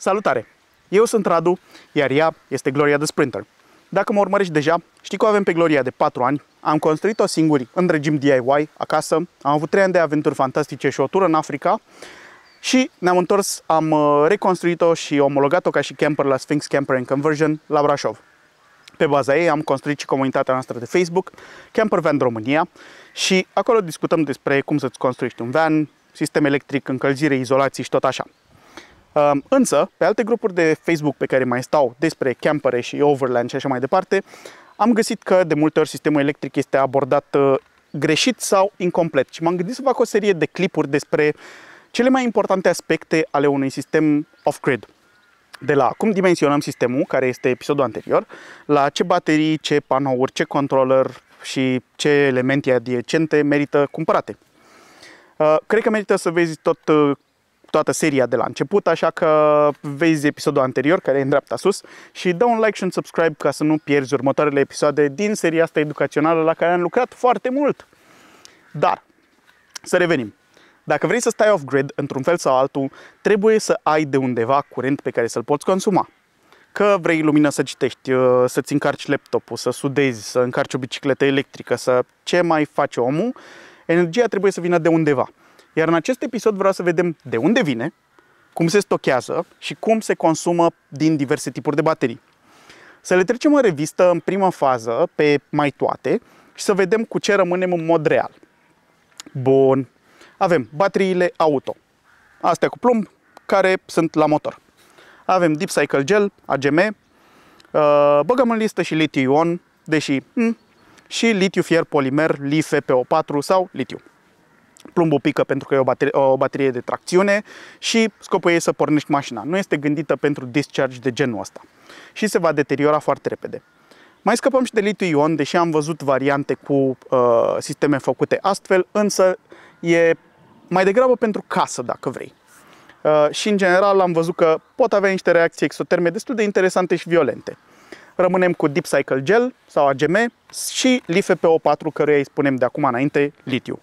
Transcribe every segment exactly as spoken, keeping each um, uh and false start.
Salutare! Eu sunt Radu, iar ea este Gloria the Sprinter. Dacă mă urmărești deja, știi că o avem pe Gloria de patru ani, am construit-o singuri în regim D I Y, acasă, am avut trei ani de aventuri fantastice și o tură în Africa și ne-am întors, am reconstruit-o și omologat-o ca și camper la Sphinx Camper and Conversion la Brașov. Pe baza ei am construit și comunitatea noastră de Facebook, Camper Van România, și acolo discutăm despre cum să-ți construiești un van, sistem electric, încălzire, izolații și tot așa. Însă, pe alte grupuri de Facebook pe care mai stau despre campere și overland și așa mai departe, am găsit că de multe ori sistemul electric este abordat greșit sau incomplet și m-am gândit să fac o serie de clipuri despre cele mai importante aspecte ale unui sistem off-grid. De la cum dimensionăm sistemul, care este episodul anterior, la ce baterii, ce panouri, ce controller și ce elemente adiacente merită cumpărate. Cred că merită să vezi tot toată seria de la început, așa că vezi episodul anterior, care e în dreapta sus, și dă un like și un subscribe ca să nu pierzi următoarele episoade din seria asta educațională la care am lucrat foarte mult. Dar, să revenim. Dacă vrei să stai off-grid, într-un fel sau altul, trebuie să ai de undeva curent pe care să-l poți consuma. Că vrei lumină să citești, să-ți încarci laptopul, să sudezi, să încarci o bicicletă electrică, să ce mai face omul, energia trebuie să vină de undeva. Iar în acest episod vreau să vedem de unde vine, cum se stochează și cum se consumă din diverse tipuri de baterii. Să le trecem în revistă în prima fază pe mai toate și să vedem cu ce rămânem în mod real. Bun, avem bateriile auto, astea cu plumb, care sunt la motor. Avem Deep Cycle Gel, A G M, băgăm în listă și litiu-ion, deși, mm, și litiu-fier polimer, LiFePO patru sau litiu. Plumbul pică pentru că e o baterie, o baterie de tracțiune și scopul ei să pornești mașina. Nu este gândită pentru discharge de genul ăsta și se va deteriora foarte repede. Mai scăpăm și de litiu-ion, deși am văzut variante cu uh, sisteme făcute astfel, însă e mai degrabă pentru casă, dacă vrei. Uh, și în general am văzut că pot avea niște reacții exoterme destul de interesante și violente. Rămânem cu Deep Cycle Gel sau A G M și LiFePO patru, căruia îi spunem de acum înainte litiu.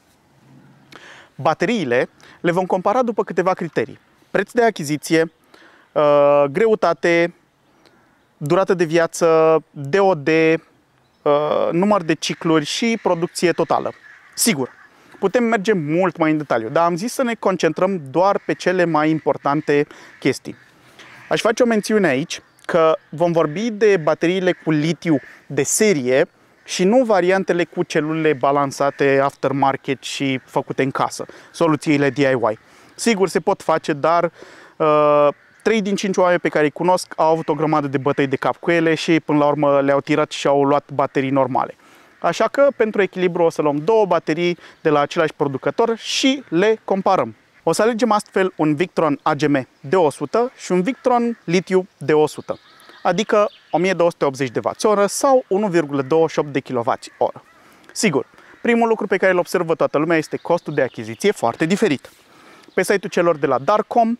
Bateriile le vom compara după câteva criterii: preț de achiziție, greutate, durată de viață, D O D, număr de cicluri și producție totală. Sigur, putem merge mult mai în detaliu, dar am zis să ne concentrăm doar pe cele mai importante chestii. Aș face o mențiune aici că vom vorbi de bateriile cu litiu de serie și nu variantele cu celulele balansate, aftermarket și făcute în casă, soluțiile D I Y. Sigur, se pot face, dar uh, trei din cinci oameni pe care îi cunosc au avut o grămadă de bătăi de cap cu ele și până la urmă le-au tirat și au luat baterii normale. Așa că, pentru echilibru, o să luăm două baterii de la același producător și le comparăm. O să alegem astfel un Victron A G M de o sută și un Victron Litiu de o sută. Adică o mie două sute optzeci de W H sau unu virgulă douăzeci și opt de kWh. Sigur, primul lucru pe care îl observă toată lumea este costul de achiziție, foarte diferit. Pe site-ul celor de la Darcom,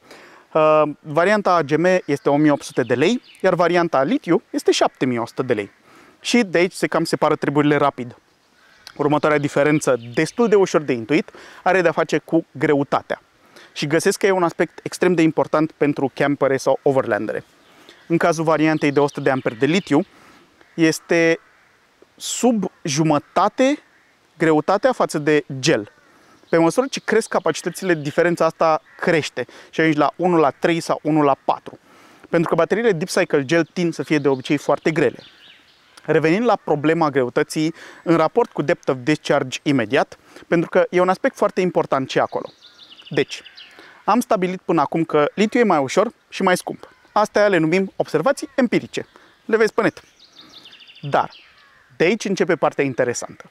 uh, varianta A G M este o mie opt sute de lei, iar varianta litiu este șapte mii o sută de lei. Și de aici se cam separă treburile rapid. Următoarea diferență, destul de ușor de intuit, are de-a face cu greutatea. Și găsesc că e un aspect extrem de important pentru campere sau overlandere. În cazul variantei de o sută de amperi de litiu, este sub jumătate greutatea față de gel. Pe măsură ce cresc capacitățile, diferența asta crește și ajungi la unu la trei sau unu la patru. Pentru că bateriile Deep Cycle Gel tind să fie de obicei foarte grele. Revenind la problema greutății în raport cu depth of discharge imediat, pentru că e un aspect foarte important ce acolo. Deci, am stabilit până acum că litiu e mai ușor și mai scump. Astea le numim observații empirice. Le vezi pe net. Dar de aici începe partea interesantă.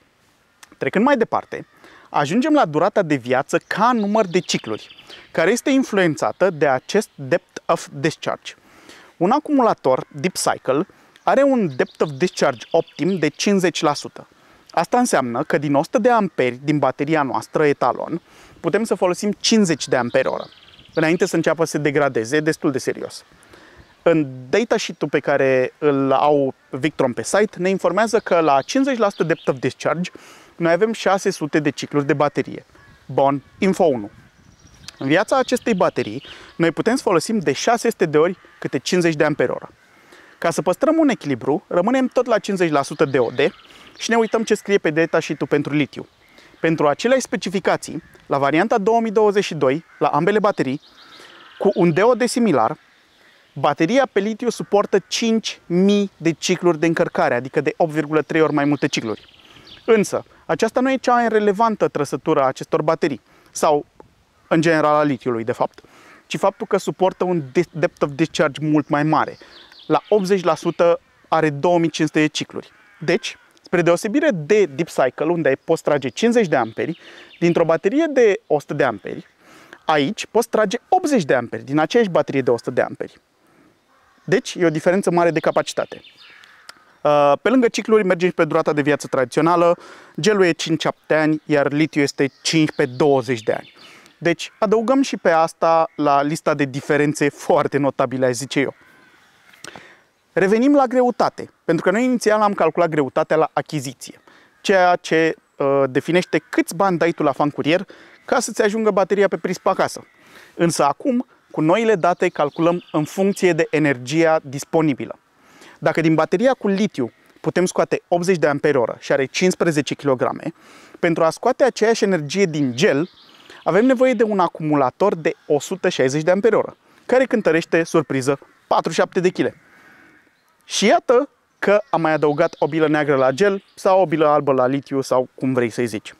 Trecând mai departe, ajungem la durata de viață ca număr de cicluri, care este influențată de acest depth of discharge. Un acumulator Deep Cycle are un depth of discharge optim de cincizeci la sută. Asta înseamnă că din o sută de amperi din bateria noastră etalon, putem să folosim cincizeci de amperi oră, înainte să înceapă să se degradeze destul de serios. În datasheet-ul pe care îl au Victron pe site, ne informează că la cincizeci la sută depth of discharge noi avem șase sute de cicluri de baterie. Bon, info unu. În viața acestei baterii, noi putem să folosim de șase sute de ori câte cincizeci de amperi oră. Ca să păstrăm un echilibru, rămânem tot la cincizeci la sută de O D și ne uităm ce scrie pe data sheet-ul pentru litiu. Pentru aceleași specificații, la varianta două mii douăzeci și doi, la ambele baterii, cu un D O D similar, bateria pe litiu suportă cinci mii de cicluri de încărcare, adică de opt virgulă trei ori mai multe cicluri. Însă, aceasta nu e cea mai relevantă trăsătură a acestor baterii, sau în general a litiului, de fapt, ci faptul că suportă un depth of discharge mult mai mare. La optzeci la sută are două mii cinci sute de cicluri. Deci, spre deosebire de Deep Cycle, unde poți trage cincizeci de amperi, dintr-o baterie de o sută de amperi, aici poți trage optzeci de amperi din aceeași baterie de o sută de amperi. Deci, e o diferență mare de capacitate. Pe lângă cicluri, mergem și pe durata de viață tradițională. Gelul e cinci șapte ani, iar litiu este cincisprezece douăzeci de ani. Deci, adăugăm și pe asta la lista de diferențe foarte notabile, aș zice eu. Revenim la greutate, pentru că noi inițial am calculat greutatea la achiziție, ceea ce uh, definește câți bani dai tu la fan curier ca să-ți ajungă bateria pe prispa acasă. Însă acum, cu noile date, calculăm în funcție de energia disponibilă. Dacă din bateria cu litiu putem scoate optzeci de amperi oră și are cincisprezece kg, pentru a scoate aceeași energie din gel, avem nevoie de un acumulator de o sută șaizeci de amperi oră, care cântărește, surpriză, patruzeci și șapte de kg. Și iată că am mai adăugat o bilă neagră la gel sau o bilă albă la litiu sau cum vrei să-i zici.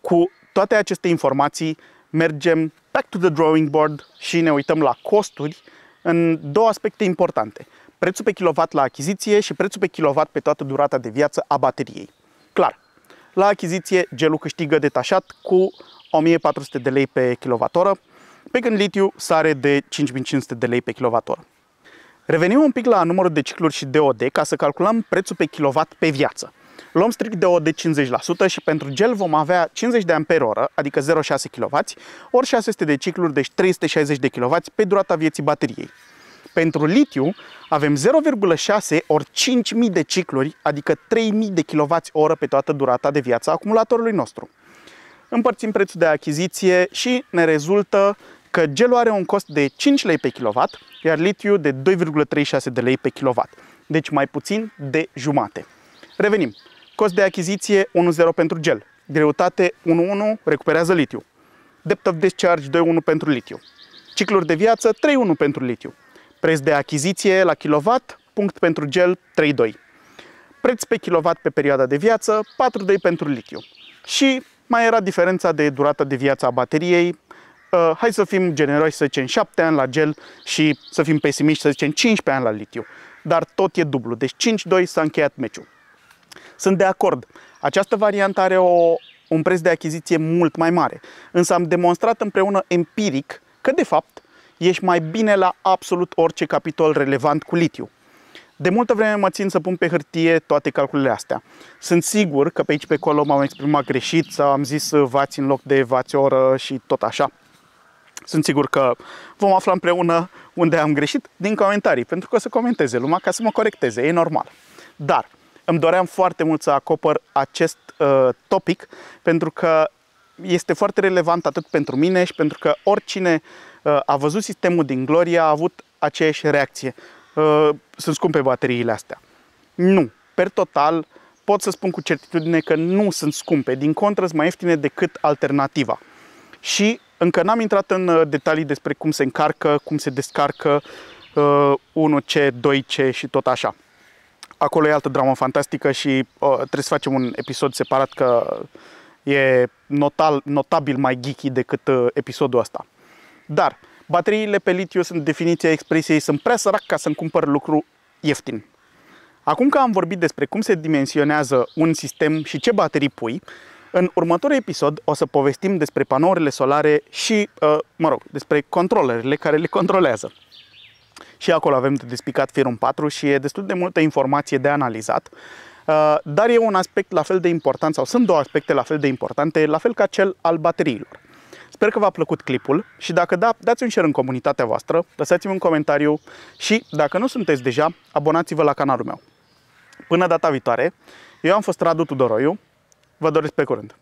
Cu toate aceste informații mergem back to the drawing board și ne uităm la costuri în două aspecte importante. Prețul pe kilowatt la achiziție și prețul pe kilowatt pe toată durata de viață a bateriei. Clar, la achiziție gelul câștigă detașat cu o mie patru sute de lei pe kilowat oră, pe când litiu sare de cinci mii cinci sute de lei pe kilowat oră. Revenim un pic la numărul de cicluri și D O D ca să calculăm prețul pe kilowatt pe viață. Luăm strict D O D cincizeci la sută și pentru gel vom avea cincizeci de amperi oră, adică zero virgulă șase kW, ori șase sute de cicluri, deci trei sute șaizeci de kW pe durata vieții bateriei. Pentru litiu avem zero virgulă șase ori cinci mii de cicluri, adică trei mii de kWh pe toată durata de viață a acumulatorului nostru. Împărțim prețul de achiziție și ne rezultă că gelul are un cost de cinci lei pe kilowatt, iar litiu de doi virgulă treizeci și șase de lei pe kilowatt, deci mai puțin de jumate. Revenim. Cost de achiziție unu virgulă zero pentru gel, greutate unu virgulă unu recuperează litiu, depth of discharge doi virgulă unu pentru litiu, cicluri de viață trei virgulă unu pentru litiu, preț de achiziție la kilowatt, punct pentru gel trei virgulă doi, preț pe kilowatt pe perioada de viață patru virgulă doi pentru litiu și mai era diferența de durata de viață a bateriei. Uh, hai să fim generoși, să zicem șapte ani la gel și să fim pesimiști, să zicem cincisprezece ani la litiu. Dar tot e dublu, deci cinci doi s-a încheiat meciul. Sunt de acord, această variantă are o, un preț de achiziție mult mai mare, însă am demonstrat împreună empiric că de fapt ești mai bine la absolut orice capitol relevant cu litiu. De multă vreme mă țin să pun pe hârtie toate calculele astea. Sunt sigur că pe aici pe acolo m-am exprimat greșit sau am zis vați în loc de vați oră și tot așa. Sunt sigur că vom afla împreună unde am greșit din comentarii, pentru că o să comenteze lumea ca să mă corecteze, e normal. Dar îmi doream foarte mult să acopăr acest uh, topic, pentru că este foarte relevant atât pentru mine și pentru că oricine uh, a văzut sistemul din Gloria a avut aceeași reacție. Uh, sunt scumpe bateriile astea. Nu, per total pot să spun cu certitudine că nu sunt scumpe, din contră sunt mai ieftine decât alternativa. Și încă n-am intrat în detalii despre cum se încarcă, cum se descarcă uh, unu C, doi C și tot așa. Acolo e altă dramă fantastică și uh, trebuie să facem un episod separat că e notal, notabil mai geeky decât uh, episodul ăsta. Dar bateriile pe litiu sunt definiția expresiei, sunt prea sărac ca să-mi cumpăr lucru ieftin. Acum că am vorbit despre cum se dimensionează un sistem și ce baterii pui, în următorul episod o să povestim despre panourile solare și, mă rog, despre controlerele care le controlează. Și acolo avem de despicat firul patru și e destul de multă informație de analizat, dar e un aspect la fel de important, sau sunt două aspecte la fel de importante, la fel ca cel al bateriilor. Sper că v-a plăcut clipul și dacă da, dați un share în comunitatea voastră, lăsați-mi un comentariu și, dacă nu sunteți deja, abonați-vă la canalul meu. Până data viitoare, eu am fost Radu Tudoroiu. Vă doresc pe curând!